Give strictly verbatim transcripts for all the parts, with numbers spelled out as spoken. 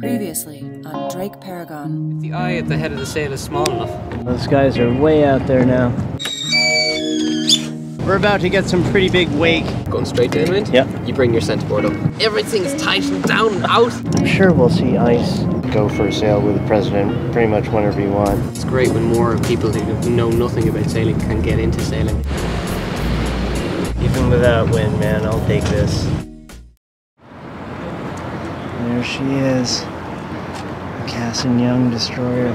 Previously on Drake Paragon. If the eye at the head of the sail is small enough. Those guys are way out there now. We're about to get some pretty big wake. Going straight to inland? Yep. You bring your centerboard up. Everything's tightened down and out. I'm sure we'll see ice. Go for a sail with the president pretty much whenever you want. It's great when more people who know nothing about sailing can get into sailing. Even without wind, man, I'll take this. There she is, the Cassin Young destroyer.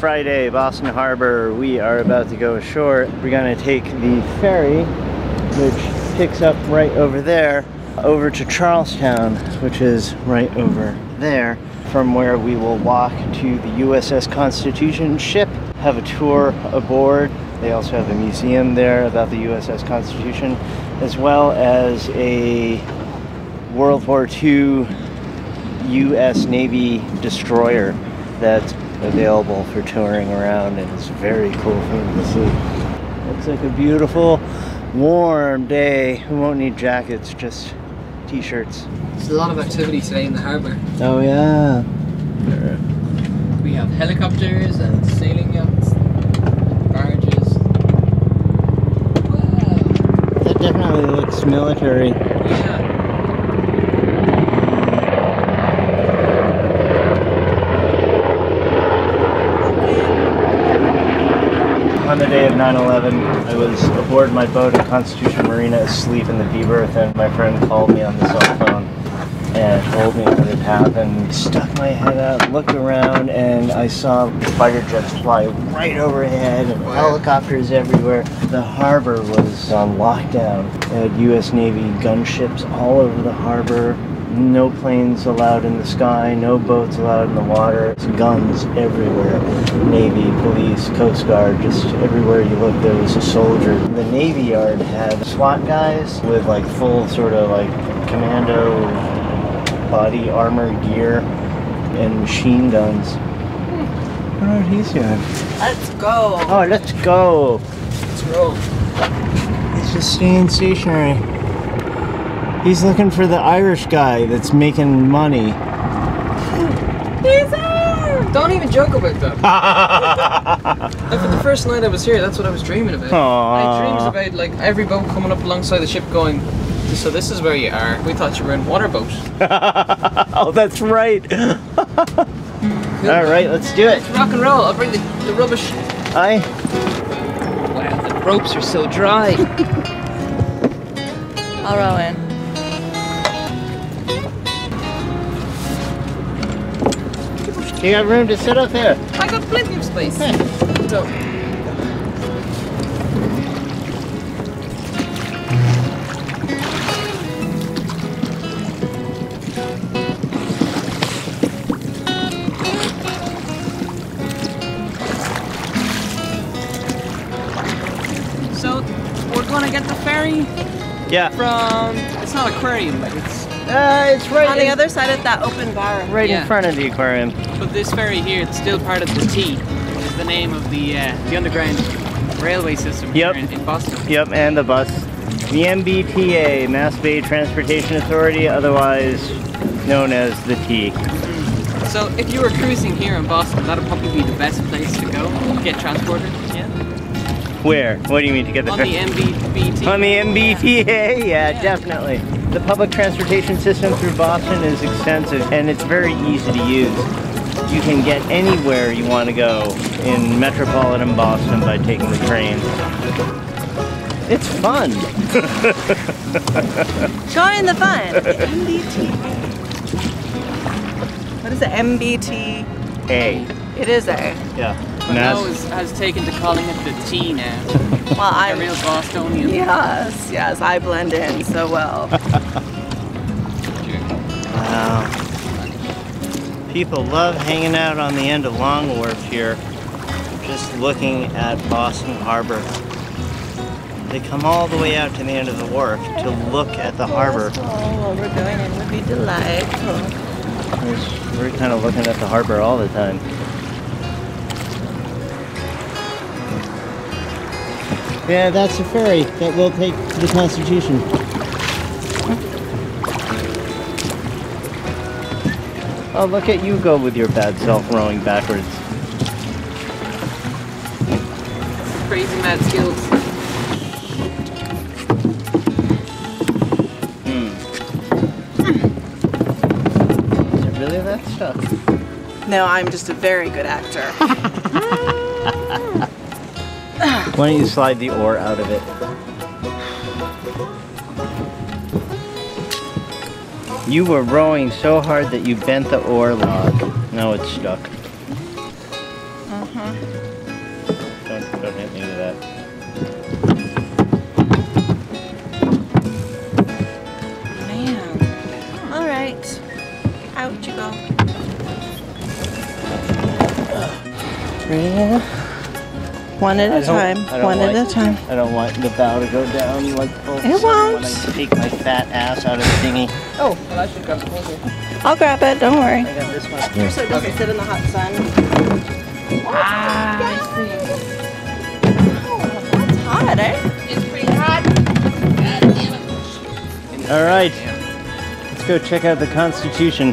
Friday, Boston Harbor. We are about to go ashore. We're gonna take the ferry, which picks up right over there, over to Charlestown, which is right over there, from where we will walk to the U S S Constitution ship, have a tour aboard. They also have a museum there about the U S S Constitution, as well as a World War Two U S Navy destroyer that's available for touring around, and it's a very cool thing to see. Looks like a beautiful, warm day. We won't need jackets, just t-shirts. There's a lot of activity today in the harbor. Oh yeah. We have helicopters and sailing yachts, barges. Wow. That definitely looks military. Yeah. On the day of nine eleven, I was aboard my boat at Constitution Marina asleep in the V berth, and my friend called me on the cell phone and told me what had happened. Stuck my head out, looked around, and I saw fighter jets fly right overhead and helicopters everywhere. The harbor was on lockdown. They had U S Navy gunships all over the harbor. No planes allowed in the sky, no boats allowed in the water, guns everywhere. Navy, police, Coast Guard, just everywhere you look there was a soldier. The Navy Yard had SWAT guys with like full sort of like commando body armor gear and machine guns. Hmm. I don't know what he's doing. Let's go! Oh, let's go! Let's roll. He's just staying stationary. He's looking for the Irish guy that's making money. He's out! Don't even joke about that. For the first night I was here, that's what I was dreaming about. Aww. I dreamed about like every boat coming up alongside the ship going, so this is where you are. We thought you were in water boat. Oh, that's right. Alright, let's do it. Let's rock and roll. I'll bring the, the rubbish. Aye. Wow, the ropes are so dry. I'll row in. You got room to sit up there? I got plenty of space. Yeah. So. so we're gonna get the ferry. Yeah. From it's not aquarium, but it's uh, it's right on in, the other side of that open bar. Right yeah. in front of the aquarium. But this ferry here, it's still part of the T, which is the name of the uh, the underground railway system yep. here in, in Boston. Yep, and the bus. The M B T A, Mass Bay Transportation Authority, otherwise known as the T. Mm-hmm. So if you were cruising here in Boston, that would probably be the best place to go, get transported. Yeah. Where? What do you mean to get the ferry? On the M B T A. On the M B T A? Yeah, yeah, definitely. The public transportation system through Boston is extensive, and it's very easy to use. You can get anywhere you want to go in metropolitan Boston by taking the train. It's fun! Join the fun! M B T A. What is it? M B T A. A. It is A. Yeah. But now is, has taken to calling it the T now. Well, I'm a real Bostonian. Yes, yes, I blend in so well. Wow. People love hanging out on the end of Long Wharf here, just looking at Boston Harbor. They come all the way out to the end of the wharf to look at the harbor. Oh, we're going in would be delightful. We're kind of looking at the harbor all the time. Yeah, that's a ferry that will take to the Constitution. Oh, look at you go with your bad self rowing backwards. Crazy mad skills. Hmm. Is it really that tough? No, I'm just a very good actor. Why don't you slide the oar out of it? You were rowing so hard that you bent the oar log. Now it's stuck. Uh-huh. Don't, don't hit me with that. Man. All right. Out you go. Yeah. One at a time, one at a time. I don't want the bow to go down like full It won't. When I take my fat ass out of the dinghy. Oh, well, I should grab the holder. I'll grab it, don't worry. I got this one. Yeah. So it doesn't okay. sit in the hot sun. Ah, I see. Oh, that's hot, eh? It's pretty hot. God damn it. All right, let's go check out the Constitution.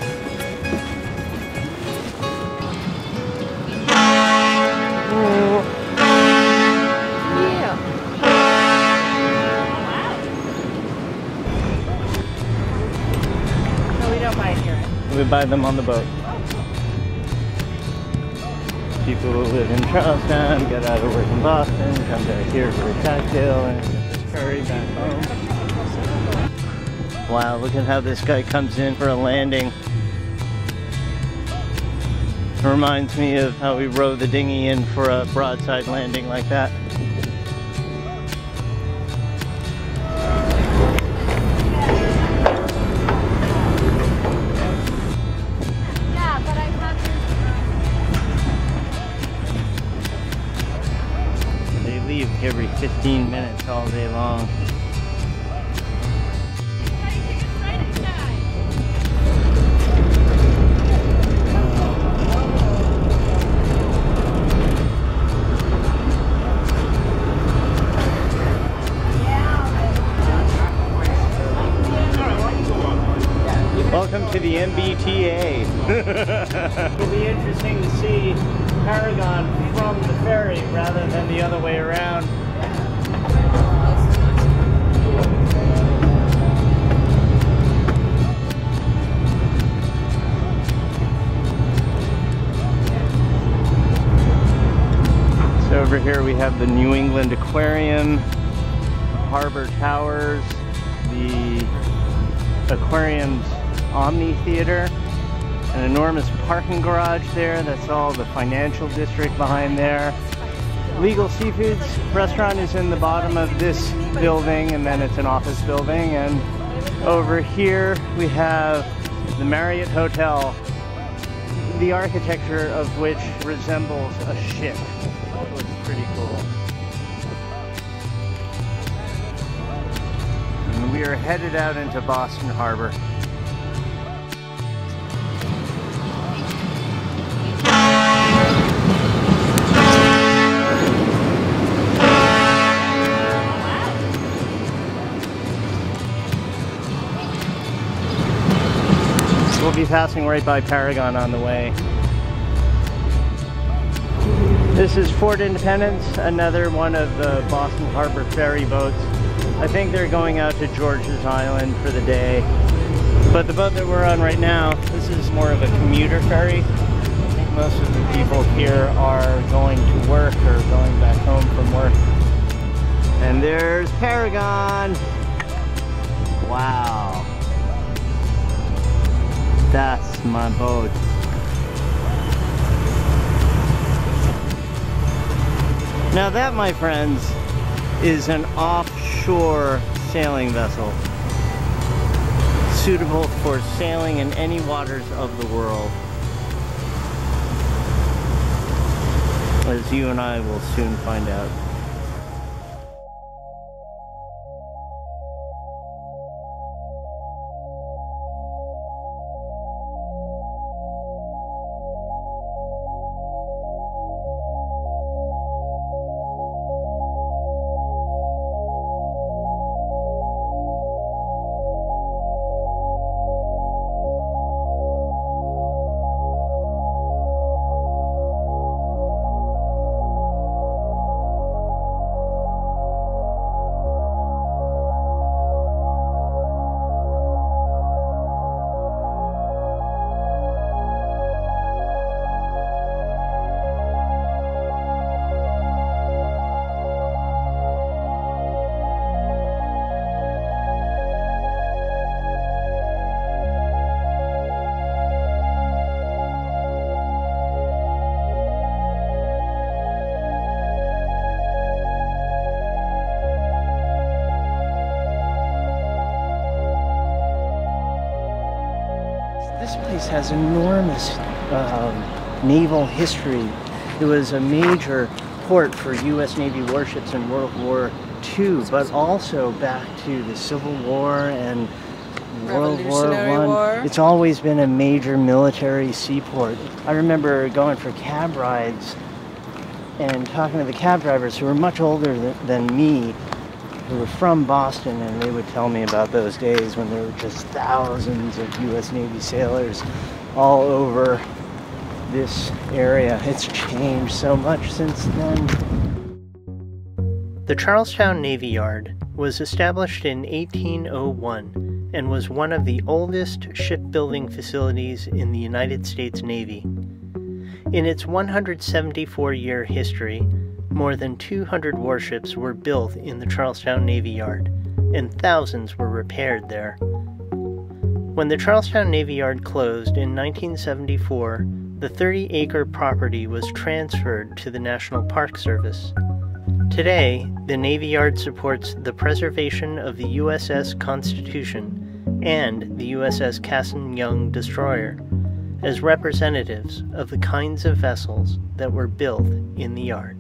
We buy them on the boat. People who live in Charlestown get out of work in Boston, come down here for a cocktail, and hurry back home. Wow, look at how this guy comes in for a landing. It reminds me of how we rowed the dinghy in for a broadside landing like that. Every fifteen minutes all day long. Welcome to the M B T A. It'll be interesting to see Paragon from the ferry rather than the other way around. So over here we have the New England Aquarium, Harbor Towers, the aquarium's Omni Theater, an enormous parking garage there. That's all the financial district behind there. Legal Seafoods restaurant is in the bottom of this building, and then it's an office building. And over here we have the Marriott Hotel, the architecture of which resembles a ship. It looks pretty cool. And we are headed out into Boston Harbor. We'll be passing right by Paragon on the way. This is Fort Independence, another one of the Boston Harbor ferry boats. I think they're going out to George's Island for the day. But the boat that we're on right now, this is more of a commuter ferry. Most of the people here are going to work or going back home from work. And there's Paragon! Wow. That's my boat. Now that, my friends, is an offshore sailing vessel suitable for sailing in any waters of the world. as you and I will soon find out. Has enormous um, naval history. It was a major port for U S Navy warships in World War Two, but also back to the Civil War and World War One. It's always been a major military seaport. I remember going for cab rides and talking to the cab drivers who were much older th than me, who were from Boston, and they would tell me about those days when there were just thousands of U S Navy sailors all over this area. It's changed so much since then. The Charlestown Navy Yard was established in eighteen oh one and was one of the oldest shipbuilding facilities in the United States Navy. In its one hundred seventy-four year history, more than two hundred warships were built in the Charlestown Navy Yard, and thousands were repaired there. When the Charlestown Navy Yard closed in nineteen seventy-four, the thirty acre property was transferred to the National Park Service. Today, the Navy Yard supports the preservation of the U S S Constitution and the U S S Cassin Young destroyer as representatives of the kinds of vessels that were built in the yard.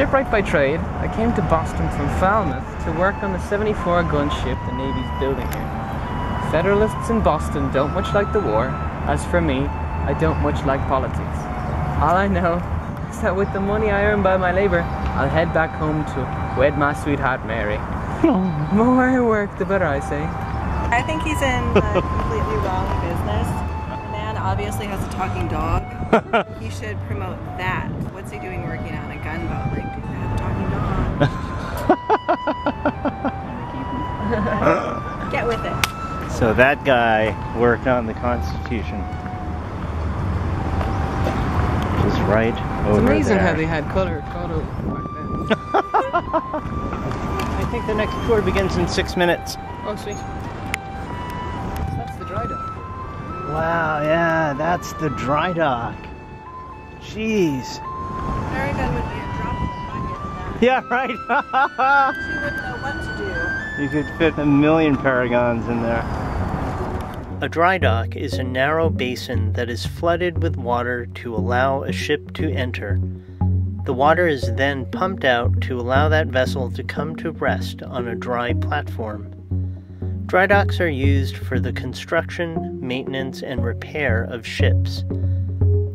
Shipwright by trade, I came to Boston from Falmouth to work on the seventy-four gun ship the Navy's building here. Federalists in Boston don't much like the war. As for me, I don't much like politics. All I know is that with the money I earn by my labor, I'll head back home to wed my sweetheart Mary. The more I work, the better I say. I think he's in a completely wrong business. The man obviously has a talking dog. He should promote that. What's he doing working on a gunboat? Like, do you have a talking dog? Get with it. So that guy worked on the Constitution. Which is right over there. It's amazing how they had color photo back then. I think the next tour begins in six minutes. Oh, sweet. So that's the dry dock. Wow, yeah, that's the dry dock. Jeez. Paragon would be a drop in the bucket of that. Yeah, right. She wouldn't know what to do. You could fit a million Paragons in there. A dry dock is a narrow basin that is flooded with water to allow a ship to enter. The water is then pumped out to allow that vessel to come to rest on a dry platform. Dry docks are used for the construction, maintenance, and repair of ships.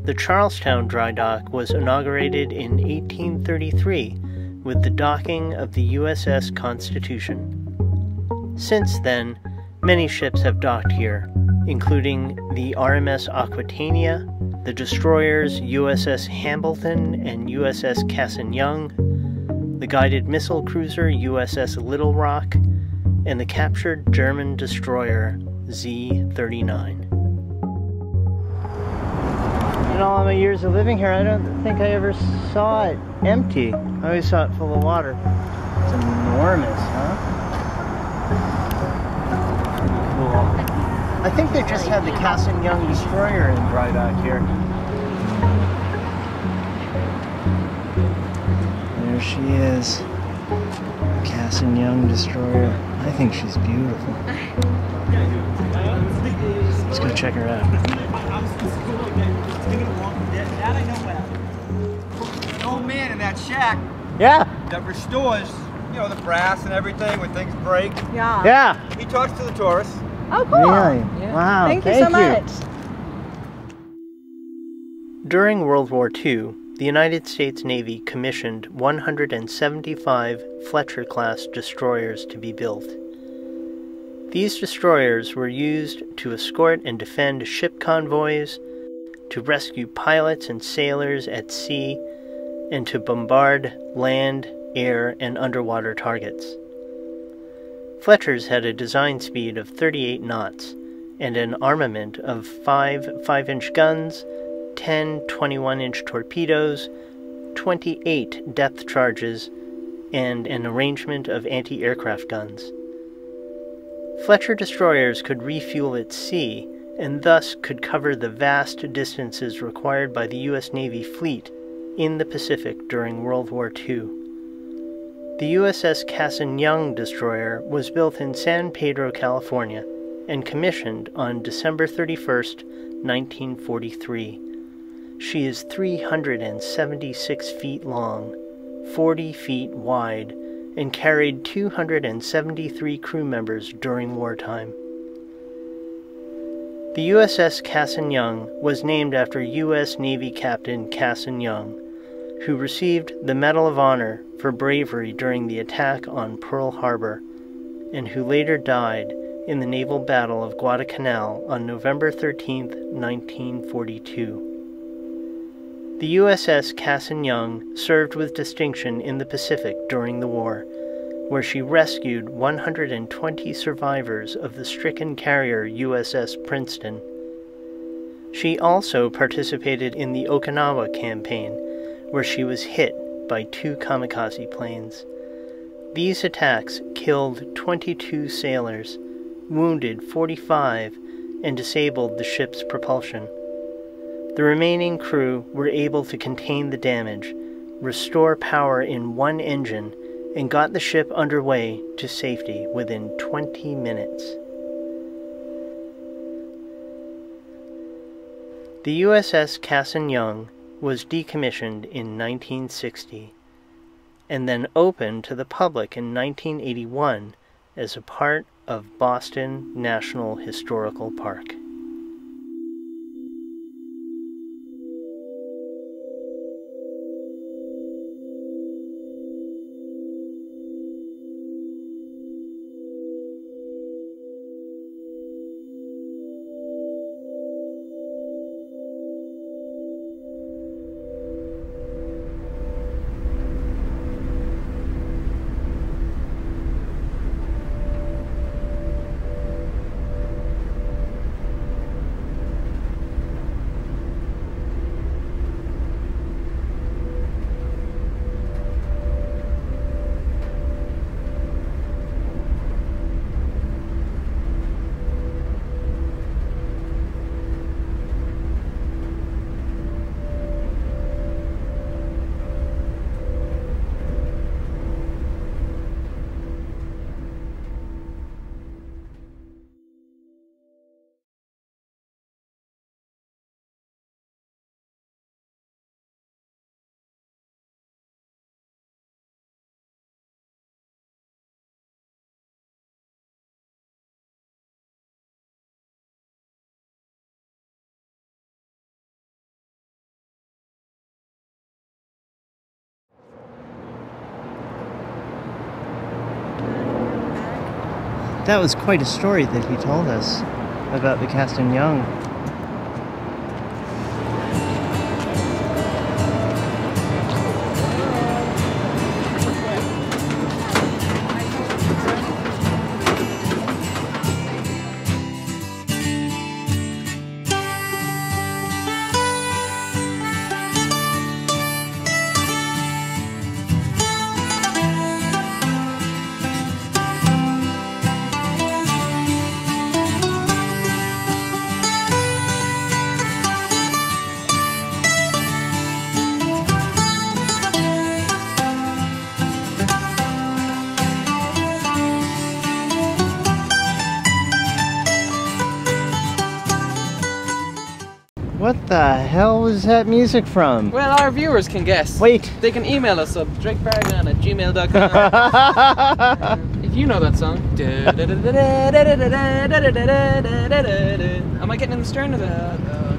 The Charlestown Dry Dock was inaugurated in eighteen thirty-three with the docking of the U S S Constitution. Since then, many ships have docked here, including the R M S Aquitania, the destroyers U S S Hambleton and U S S Cassin Young, the guided missile cruiser U S S Little Rock, and the captured German destroyer Z thirty-nine. In all my years of living here, I don't think I ever saw it empty. I always saw it full of water. It's enormous, huh? Cool. I think they just had the Cassin Young destroyer in dry dock here. There she is. Cassin Young destroyer. I think she's beautiful. Let's go check her out. An old man in that shack. Yeah. That restores, you know, the brass and everything when things break. Yeah. Yeah. He talks to the tourists. Oh, cool. Really? Yeah. Wow. Thank, thank you so you. much. During World War Two, the United States Navy commissioned one hundred seventy-five Fletcher-class destroyers to be built. These destroyers were used to escort and defend ship convoys, to rescue pilots and sailors at sea, and to bombard land, air, and underwater targets. Fletchers had a design speed of thirty-eight knots and an armament of five five-inch guns, ten twenty-one-inch torpedoes, twenty-eight depth charges, and an arrangement of anti-aircraft guns. Fletcher destroyers could refuel at sea and thus could cover the vast distances required by the U S Navy fleet in the Pacific during World War Two. The U S S Cassin Young destroyer was built in San Pedro, California, and commissioned on December thirty-first, nineteen forty-three. She is three hundred seventy-six feet long, forty feet wide, and carried two hundred seventy-three crew members during wartime. The U S S Cassin Young was named after U S Navy Captain Cassin Young, who received the Medal of Honor for bravery during the attack on Pearl Harbor, and who later died in the Naval Battle of Guadalcanal on November thirteenth, nineteen forty-two. The U S S Cassin Young served with distinction in the Pacific during the war, where she rescued one hundred twenty survivors of the stricken carrier U S S Princeton. She also participated in the Okinawa Campaign, where she was hit by two kamikaze planes. These attacks killed twenty-two sailors, wounded forty-five, and disabled the ship's propulsion. The remaining crew were able to contain the damage, restore power in one engine, and got the ship underway to safety within twenty minutes. The U S S Cassin Young was decommissioned in nineteen sixty, and then opened to the public in nineteen eighty-one as a part of Boston National Historical Park. That was quite a story that he told us about the Cassin Young. What the hell was that music from? Well, our viewers can guess. Wait. They can email us at drake paragon at gmail dot com. If you know that song. Am I getting in the stern of the...